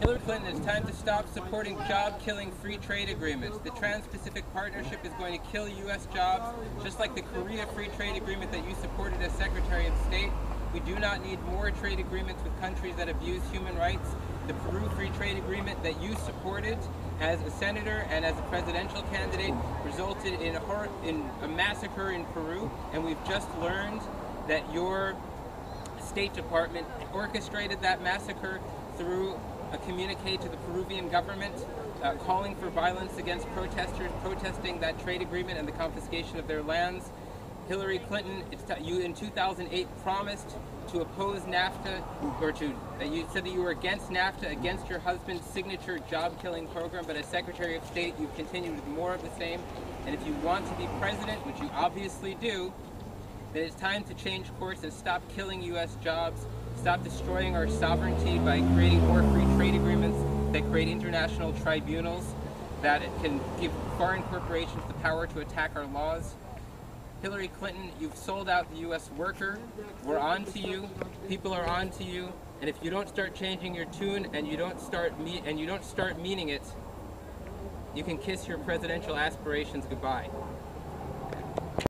Hillary Clinton, it's time to stop supporting job-killing free trade agreements. The Trans-Pacific Partnership is going to kill U.S. jobs, just like the Korea Free Trade Agreement that you supported as Secretary of State. We do not need more trade agreements with countries that abuse human rights. The Peru Free Trade Agreement that you supported as a senator and as a presidential candidate resulted in a massacre in Peru, and we've just learned that your State Department orchestrated that massacre through a communique to the Peruvian government calling for violence against protesters protesting that trade agreement and the confiscation of their lands. Hillary Clinton, you in 2008 promised to oppose NAFTA, or you said that you were against NAFTA, against your husband's signature job-killing program, but as Secretary of State you've continued with more of the same. And if you want to be president, which you obviously do, that it's time to change course and stop killing U.S. jobs, stop destroying our sovereignty by creating more free trade agreements that create international tribunals, that it can give foreign corporations the power to attack our laws. Hillary Clinton, you've sold out the U.S. worker. We're on to you. People are on to you. And if you don't start changing your tune and you don't start meaning it, you can kiss your presidential aspirations goodbye.